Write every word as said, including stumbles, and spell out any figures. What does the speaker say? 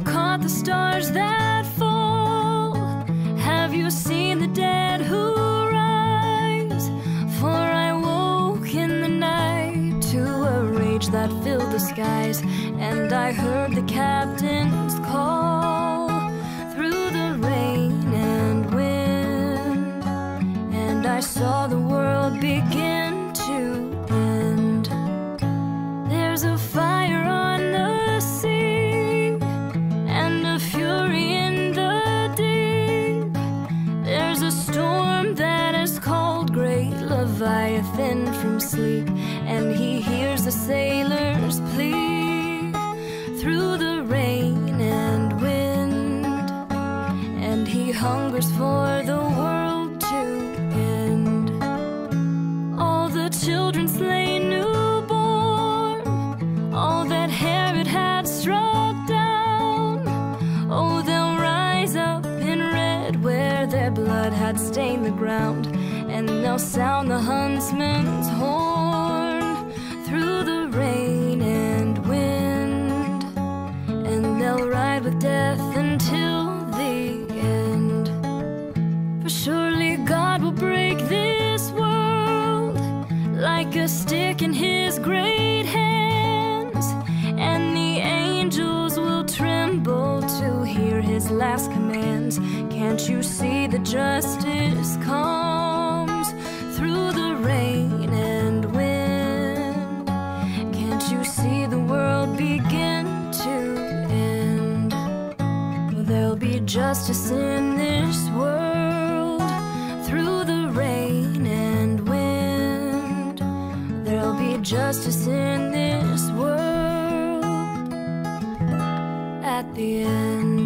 you caught the stars that fall? Have you seen the dead who rise? For I woke in the night to a rage that filled the skies, and I heard the captain's call through the rain and wind, and I saw the world begin to end. There's a fire on the sea and a fury in the deep. There's a storm that is called Great Leviathan from sleep, and he hears the sailors plea through the rain and wind, and he hungers for the world to end. All the children slain newborn, all that Herod had struck down, oh, they'll rise up in red where their blood had stained the ground, and they'll sound the huntsman's horn through the rain and wind, and they'll ride with death until the end. For surely God will break this world like a stick in his great hands, and the angels will tremble to hear his last commands. Can't you see the justice comes through the rain and wind? Can't you see the world begin to end? Well, there'll be justice in this world through the rain and wind. There'll be justice in this world at the end.